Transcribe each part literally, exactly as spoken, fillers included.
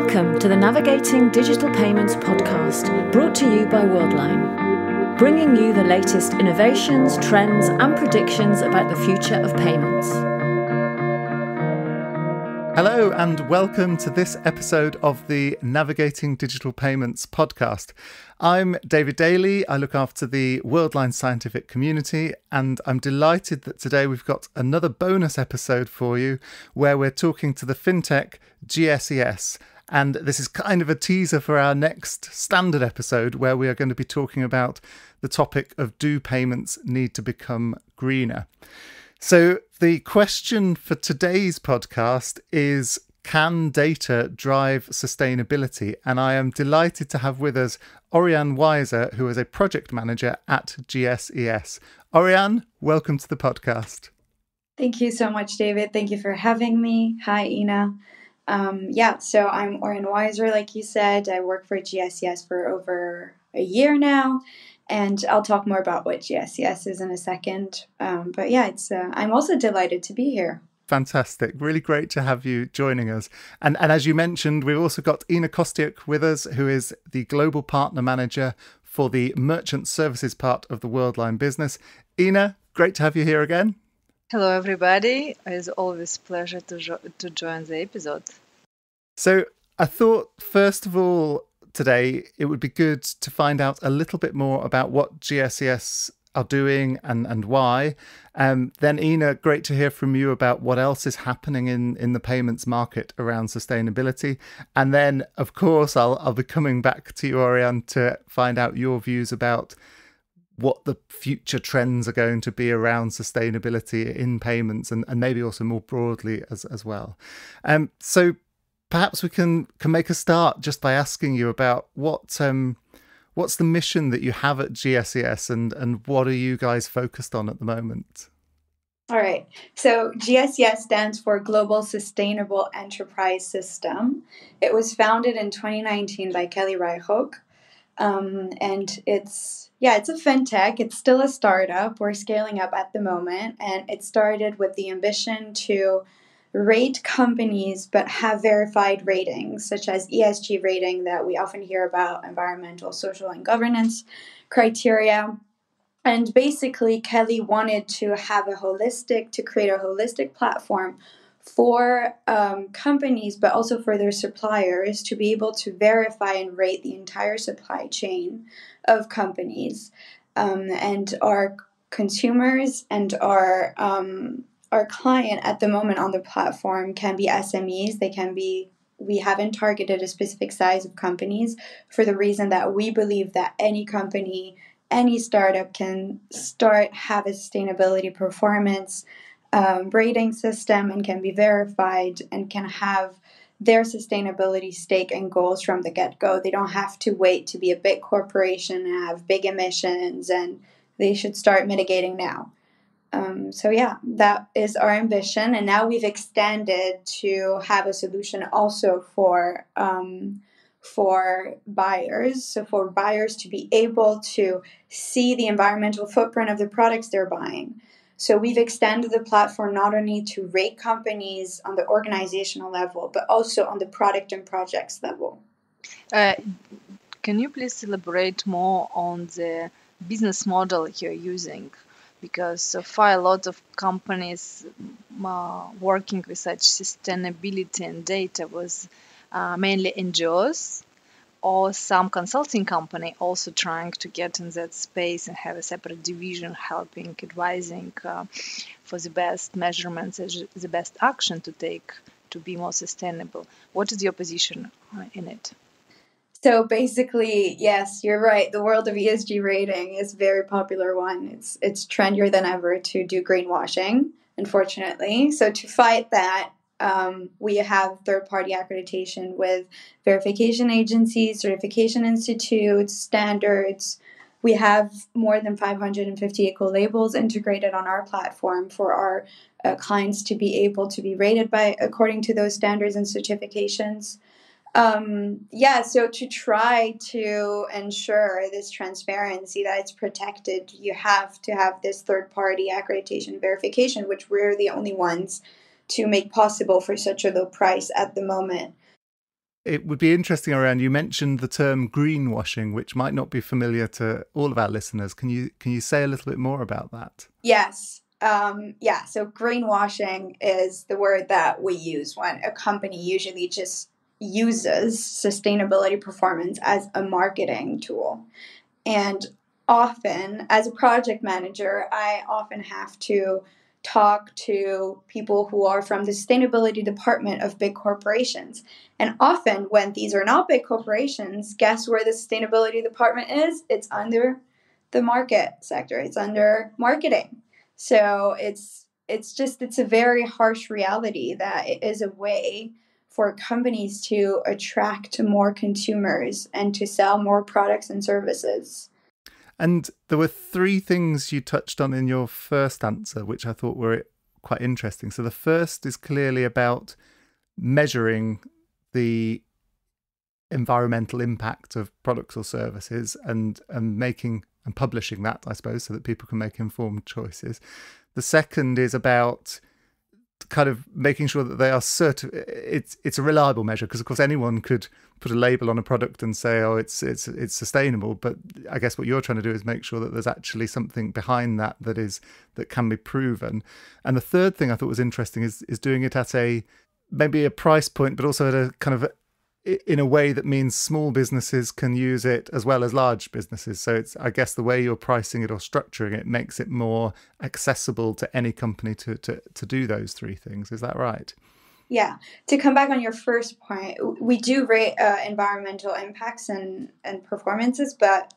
Welcome to the Navigating Digital Payments podcast, brought to you by Worldline, bringing you the latest innovations, trends, and predictions about the future of payments. Hello, and welcome to this episode of the Navigating Digital Payments podcast. I'm David Daly. I look after the Worldline scientific community, and I'm delighted that today we've got another bonus episode for you where we're talking to the FinTech G S E S. And this is kind of a teaser for our next standard episode where we are going to be talking about the topic of do payments need to become greener? So the question for today's podcast is, can data drive sustainability? And I am delighted to have with us Oriane Wijzer, who is a project manager at G S E S. Oriane, welcome to the podcast. Thank you so much, David. Thank you for having me. Hi, Ina. Um, yeah, so I'm Oriane Wijzer, like you said. I work for G S E S for over a year now. And I'll talk more about what G S E S is in a second. Um, but yeah, it's uh, I'm also delighted to be here. Fantastic. Really great to have you joining us. And, and as you mentioned, we've also got Ina Kostiuk with us, who is the Global Partner Manager for the Merchant Services part of the Worldline business. Ina, great to have you here again. Hello, everybody. It's always a pleasure to, jo to join the episode. So I thought, first of all, today, it would be good to find out a little bit more about what G S E S are doing and, and why. Um, then, Ina, great to hear from you about what else is happening in, in the payments market around sustainability. And then, of course, I'll, I'll be coming back to you, Oriane, to find out your views about what the future trends are going to be around sustainability in payments and, and maybe also more broadly as, as well. Um, so, Perhaps we can, can make a start just by asking you about what um, what's the mission that you have at G S E S and, and what are you guys focused on at the moment? All right. So G S E S stands for Global Sustainable Enterprise System. It was founded in twenty nineteen by Kelly Reichhoek. Um, and it's, yeah, it's a fintech. It's still a startup. We're scaling up at the moment. And it started with the ambition to rate companies but have verified ratings such as E S G rating that we often hear about, environmental, social, and governance criteria. And basically Kelly wanted to have a holistic, to create a holistic platform for um, companies but also for their suppliers to be able to verify and rate the entire supply chain of companies. Um, and our consumers and our um, Our client at the moment on the platform can be S M Es. They can be, we haven't targeted a specific size of companies for the reason that we believe that any company, any startup can start, have a sustainability performance um, rating system and can be verified and can have their sustainability stake and goals from the get-go. They don't have to wait to be a big corporation and have big emissions, and they should start mitigating now. Um, so yeah, that is our ambition. And now we've extended to have a solution also for um, for buyers. So for buyers to be able to see the environmental footprint of the products they're buying. So we've extended the platform not only to rate companies on the organizational level, but also on the product and projects level. Uh, can you please elaborate more on the business model you're using? Because uh, for a lot of companies uh, working with such sustainability and data was uh, mainly N G Os or some consulting company also trying to get in that space and have a separate division helping, advising uh, for the best measurements, the best action to take to be more sustainable. What is your position uh, in it? So basically, yes, you're right. The world of E S G rating is a very popular one. It's it's trendier than ever to do greenwashing, unfortunately. So to fight that, um, we have third-party accreditation with verification agencies, certification institutes, standards. We have more than five hundred fifty eco labels integrated on our platform for our uh, clients to be able to be rated by according to those standards and certifications. Um, yeah, so to try to ensure this transparency that it's protected, you have to have this third-party accreditation verification, which we're the only ones to make possible for such a low price at the moment. It would be interesting, Oriane, you mentioned the term greenwashing, which might not be familiar to all of our listeners. Can you can you say a little bit more about that? Yes. Um, yeah. So greenwashing is the word that we use when a company usually just uses sustainability performance as a marketing tool. And often, as a project manager, I often have to talk to people who are from the sustainability department of big corporations. And often when these are not big corporations, guess where the sustainability department is? It's under the market sector. It's under marketing. So it's it's just it's a very harsh reality that it is a way for companies to attract more consumers and to sell more products and services. And there were three things you touched on in your first answer, which I thought were quite interesting. So the first is clearly about measuring the environmental impact of products or services and, and making and publishing that, I suppose, so that people can make informed choices. The second is about kind of making sure that they are certi- it's it's a reliable measure, because of course anyone could put a label on a product and say, oh, it's it's it's sustainable, but I guess what you're trying to do is make sure that there's actually something behind that that is that can be proven. And the third thing I thought was interesting is is doing it at a maybe a price point, but also at a kind of a, in a way that means small businesses can use it as well as large businesses. So it's, I guess, the way you're pricing it or structuring it makes it more accessible to any company to to to do those three things. Is that right? Yeah. To come back on your first point, we do rate uh, environmental impacts and, and performances, but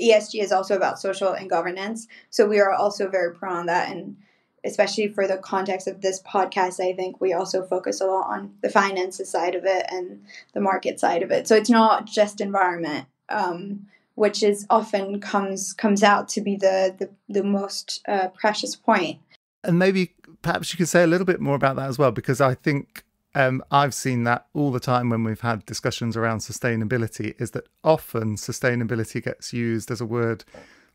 E S G is also about social and governance. So we are also very proud on that. And especially for the context of this podcast, I think we also focus a lot on the finances side of it and the market side of it. So it's not just environment, um, which is often comes comes out to be the, the, the most uh, precious point. And maybe perhaps you could say a little bit more about that as well, because I think um, I've seen that all the time when we've had discussions around sustainability, is that often sustainability gets used as a word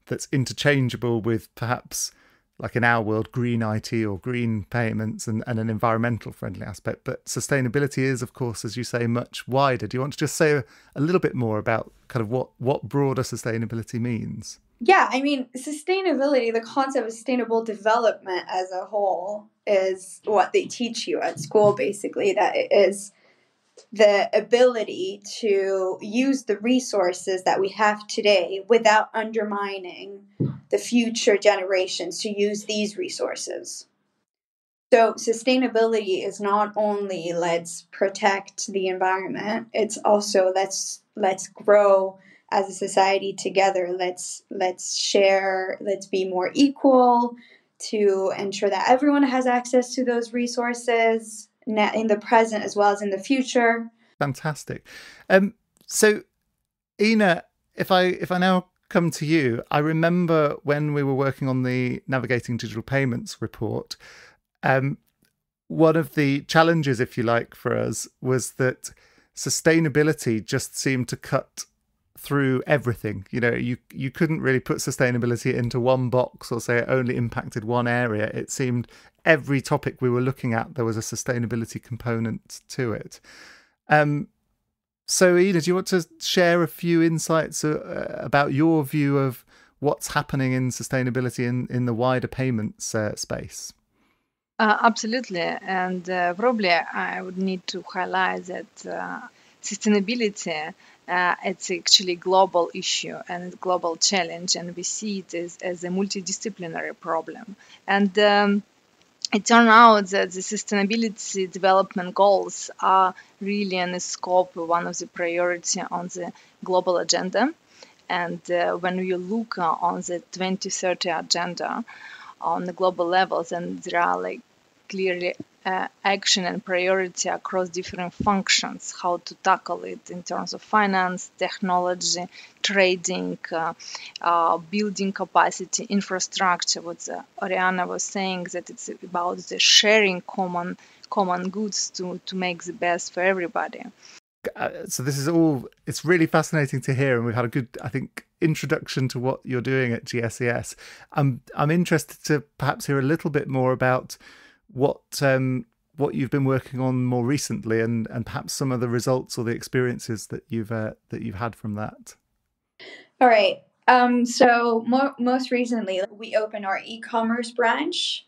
that's interchangeable with perhaps, like in our world, green I T or green payments and, and an environmental friendly aspect. But sustainability is, of course, as you say, much wider. Do you want to just say a, a little bit more about kind of what, what broader sustainability means? Yeah, I mean, sustainability, the concept of sustainable development as a whole is what they teach you at school, basically, that it is the ability to use the resources that we have today without undermining the future generations to use these resources. So sustainability is not only let's protect the environment, it's also let's let's grow as a society together, let's let's share, let's be more equal to ensure that everyone has access to those resources in the present as well as in the future. Fantastic. Um, so, Ina, if I if I now come to you, I remember when we were working on the Navigating Digital Payments report, um, one of the challenges, if you like, for us was that sustainability just seemed to cut through everything. You know, you you couldn't really put sustainability into one box or say it only impacted one area. It seemed every topic we were looking at, there was a sustainability component to it. Um, so Ina, do you want to share a few insights uh, about your view of what's happening in sustainability in, in the wider payments uh, space? Uh, absolutely. And uh, probably I would need to highlight that uh, sustainability Uh, it's actually a global issue and a global challenge, and we see it as, as a multidisciplinary problem. And um, it turned out that the sustainability development goals are really in the scope, one of the priority on the global agenda. And uh, when you look uh, on the twenty thirty agenda on the global level, then there are like clearly Uh, action and priority across different functions, how to tackle it in terms of finance, technology, trading, uh, uh, building capacity, infrastructure. What uh, Oriane was saying, that it's about the sharing common common goods to, to make the best for everybody. Uh, so this is all, it's really fascinating to hear, and we've had a good, I think, introduction to what you're doing at G S E S. I'm, I'm interested to perhaps hear a little bit more about what um, what you've been working on more recently, and and perhaps some of the results or the experiences that you've uh, that you've had from that. All right. Um, so mo most recently, we opened our e-commerce branch.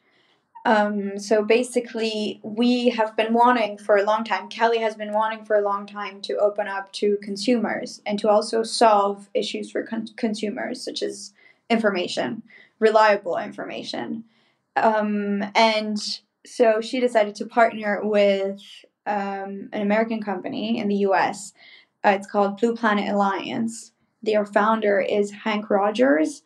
Um, so basically, we have been wanting for a long time, Kelly has been wanting for a long time to open up to consumers and to also solve issues for con consumers, such as information, reliable information. Um, and so she decided to partner with um, an American company in the U S. Uh, it's called Blue Planet Alliance. Their founder is Hank Rogers.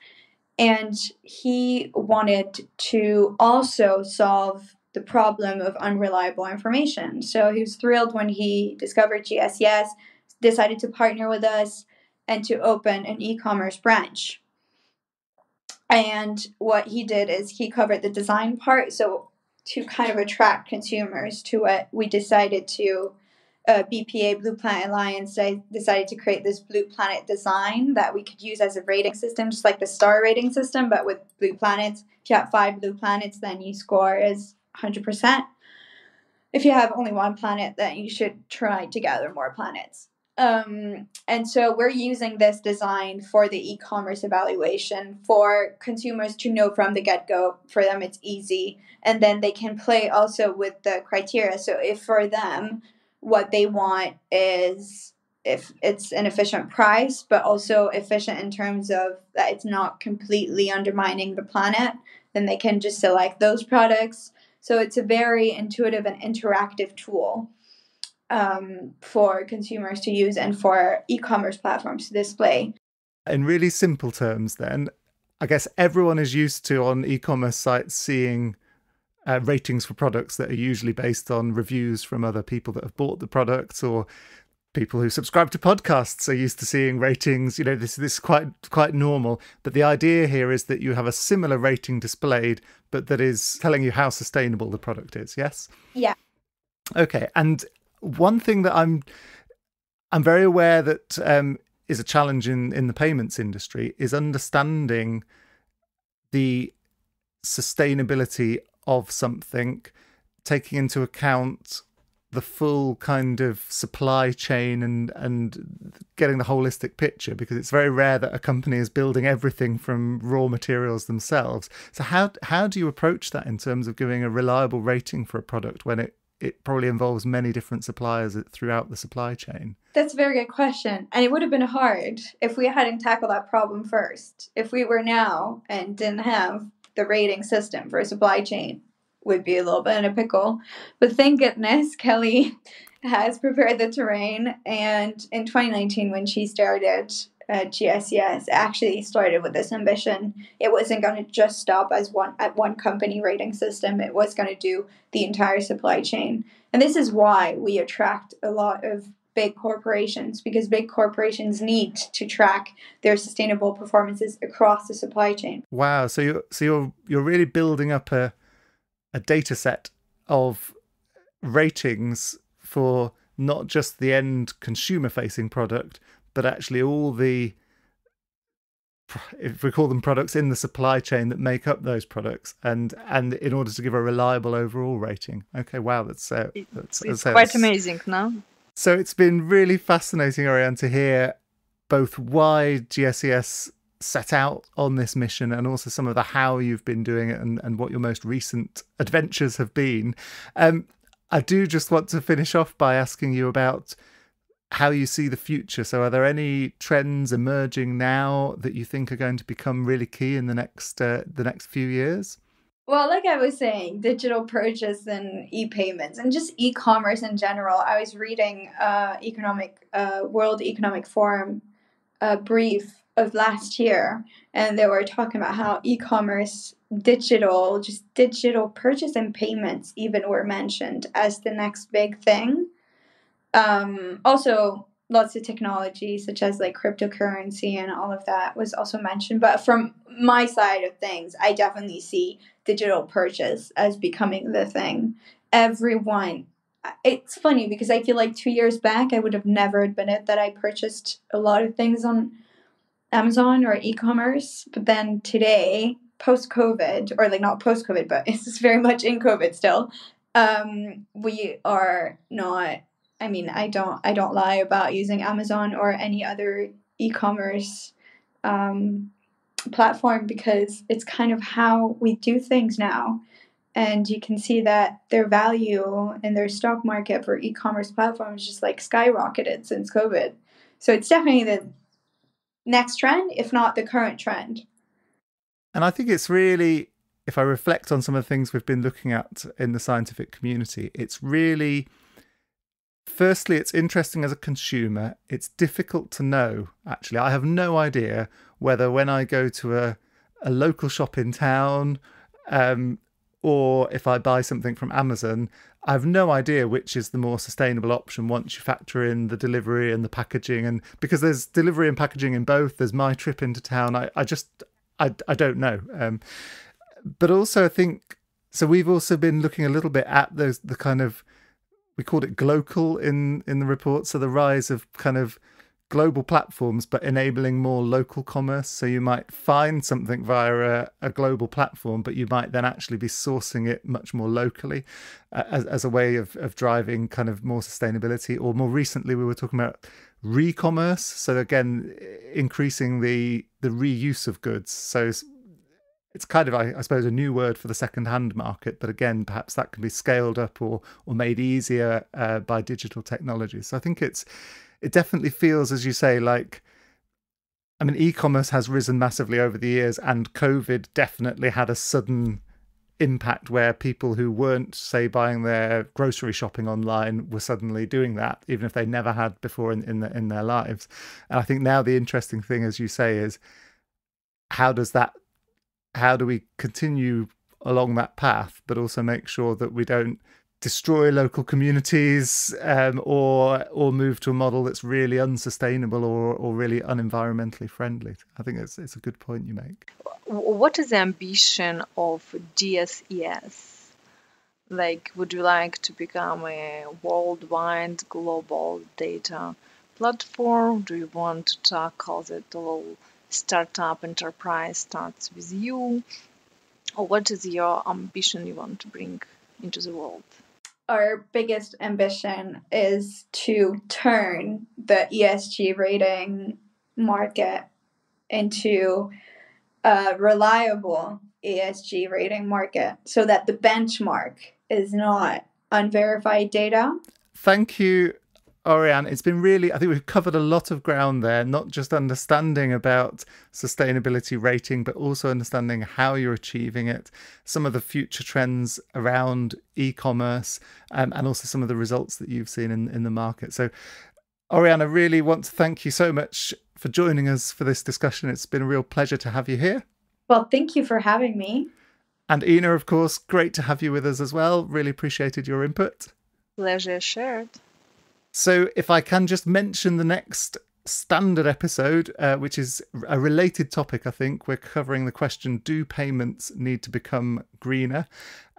And he wanted to also solve the problem of unreliable information. So he was thrilled when he discovered G S E S, decided to partner with us, and to open an e-commerce branch. And what he did is he covered the design part. So to kind of attract consumers to it, we decided to, uh, B P A, Blue Planet Alliance, I decided to create this Blue Planet design that we could use as a rating system, just like the star rating system, but with blue planets. If you have five blue planets, then you score as one hundred percent. If you have only one planet, then you should try to gather more planets. Um, and so we're using this design for the e-commerce evaluation for consumers to know from the get-go. For them, it's easy. And then they can play also with the criteria. So if for them, what they want is if it's an efficient price, but also efficient in terms of that it's not completely undermining the planet, then they can just select those products. So it's a very intuitive and interactive tool um, for consumers to use and for e-commerce platforms to display. In really simple terms then, I guess everyone is used to on e-commerce sites seeing Uh, ratings for products that are usually based on reviews from other people that have bought the products, or people who subscribe to podcasts are used to seeing ratings. You know, this, this is quite, quite normal. But the idea here is that you have a similar rating displayed, but that is telling you how sustainable the product is. Yes? Yeah. Okay. And one thing that I'm, I'm very aware that um, is a challenge in, in the payments industry is understanding the sustainability of something, taking into account the full kind of supply chain and and getting the holistic picture, because it's very rare that a company is building everything from raw materials themselves. So how how do you approach that in terms of giving a reliable rating for a product when it it probably involves many different suppliers throughout the supply chain? That's a very good question. And it would have been hard if we hadn't tackled that problem first. If we were now and didn't have the rating system for a supply chain, would be a little bit in a pickle. But thank goodness Kelly has prepared the terrain. And in twenty nineteen, when she started uh, G S E S, actually started with this ambition. It wasn't going to just stop as one at one company rating system. It was going to do the entire supply chain. And this is why we attract a lot of big corporations, because big corporations need to track their sustainable performances across the supply chain. Wow. So you're, so you're, you're really building up a, a data set of ratings for not just the end consumer facing product, but actually all the, if we call them products in the supply chain that make up those products, and and in order to give a reliable overall rating. Okay. Wow. That's, uh, that's, it's that's, quite amazing, no? So it's been really fascinating, Oriane, to hear both why G S E S set out on this mission and also some of the how you've been doing it, and, and what your most recent adventures have been. Um, I do just want to finish off by asking you about how you see the future. So are there any trends emerging now that you think are going to become really key in the next, uh, the next few years? Well, like I was saying, digital purchase and e-payments and just e-commerce in general. I was reading uh, economic uh, World Economic Forum uh, brief of last year, and they were talking about how e-commerce, digital, just digital purchase and payments even were mentioned as the next big thing. Um, also, lots of technology such as like cryptocurrency and all of that was also mentioned. But from my side of things, I definitely see digital purchase as becoming the thing. Everyone, it's funny because I feel like two years back, I would have never admitted that I purchased a lot of things on Amazon or e-commerce. But then today, post-COVID, or like not post-COVID, but it's very much in COVID still, Um, we are not, I mean, I don't, I don't lie about using Amazon or any other e-commerce um, platform because it's kind of how we do things now. And you can see that their value and their stock market for e-commerce platforms just like skyrocketed since COVID. So it's definitely the next trend, if not the current trend. And I think it's really, if I reflect on some of the things we've been looking at in the scientific community, it's really, firstly, it's interesting as a consumer. It's difficult to know, actually. I have no idea whether when I go to a, a local shop in town um, or if I buy something from Amazon, I have no idea which is the more sustainable option once you factor in the delivery and the packaging. And because there's delivery and packaging in both, there's my trip into town. I, I just, I, I don't know. Um, But also, I think, so we've also been looking a little bit at those, the kind of, we called it global in, in the report. So the rise of kind of global platforms, but enabling more local commerce. So you might find something via a, a global platform, but you might then actually be sourcing it much more locally uh, as, as a way of, of driving kind of more sustainability. Or more recently, we were talking about re-commerce. So again, increasing the, the reuse of goods. So it's kind of, I, I suppose, a new word for the second-hand market, but again, perhaps that can be scaled up or or made easier uh, by digital technologies. So I think it's it definitely feels, as you say, like, I mean, e-commerce has risen massively over the years, and COVID definitely had a sudden impact where people who weren't, say, buying their grocery shopping online were suddenly doing that, even if they never had before in in, the, in their lives. And I think now the interesting thing, as you say, is how does that how do we continue along that path, but also make sure that we don't destroy local communities um, or or move to a model that's really unsustainable or, or really unenvironmentally friendly? I think it's, it's a good point you make. What is the ambition of G S E S? Like, would you like to become a worldwide global data platform? Do you want to tackle the whole startup enterprise starts with you? Or what is your ambition you want to bring into the world? Our biggest ambition is to turn the E S G rating market into a reliable E S G rating market so that the benchmark is not unverified data. Thank you, Oriane. It's been really, I think we've covered a lot of ground there, not just understanding about sustainability rating, but also understanding how you're achieving it, some of the future trends around e-commerce, um, and also some of the results that you've seen in, in the market. So, Oriane, I really want to thank you so much for joining us for this discussion. It's been a real pleasure to have you here. Well, thank you for having me. And Ina, of course, great to have you with us as well. Really appreciated your input. Pleasure shared. So if I can just mention the next standard episode, uh, which is a related topic, I think. We're covering the question, do payments need to become greener?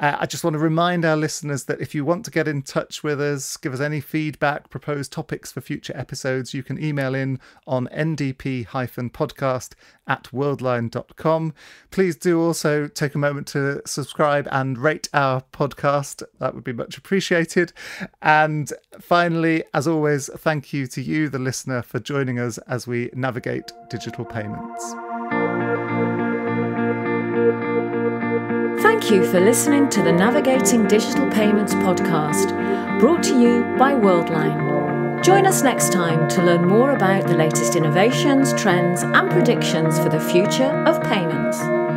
Uh, I just want to remind our listeners that if you want to get in touch with us, give us any feedback, propose topics for future episodes, you can email in on n d p hyphen podcast at worldline dot com. Please do also take a moment to subscribe and rate our podcast. That would be much appreciated. And finally, as always, thank you to you, the listener, for joining us as we navigate digital payments. Thank you for listening to the Navigating Digital Payments podcast, brought to you by Worldline. Join us next time to learn more about the latest innovations, trends, and predictions for the future of payments.